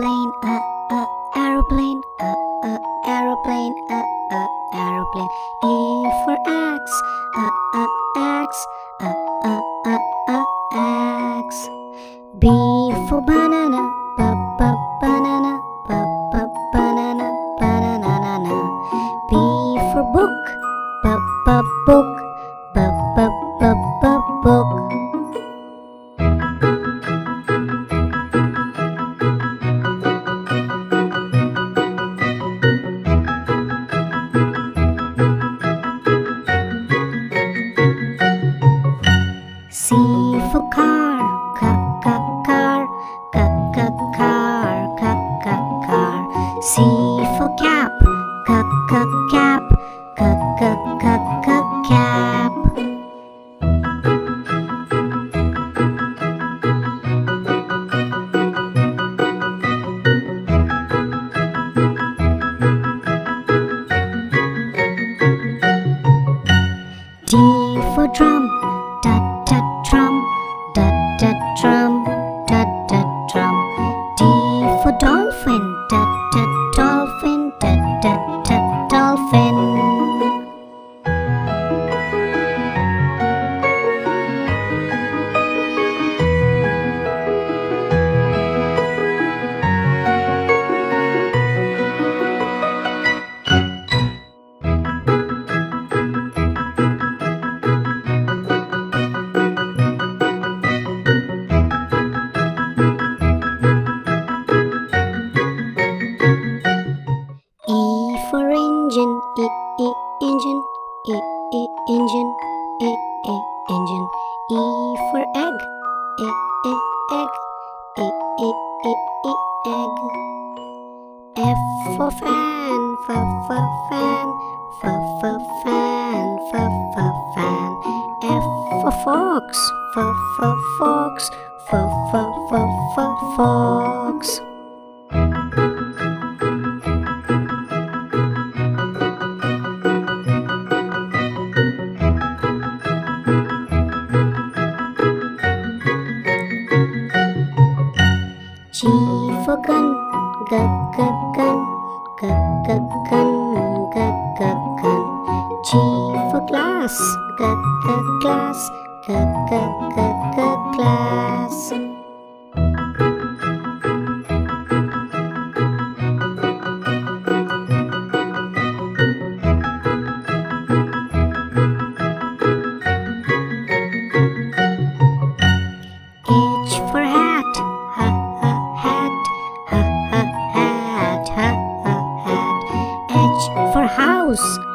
aeroplane, aeroplane, aeroplane, aeroplane. A for axe, axe, axe. B for banana, banana, banana, banana. B for book, book, book. C for cap, cap, cap. D for drum, drum, drum, drum. D for dolphin, dolphin, dolphin. Engine, engine, engine. E for egg, egg, egg. F for fan, fan, fan, fan. F for fox, fox, fox. G for gun, gun, gun. G for glass, glass, glass. For house.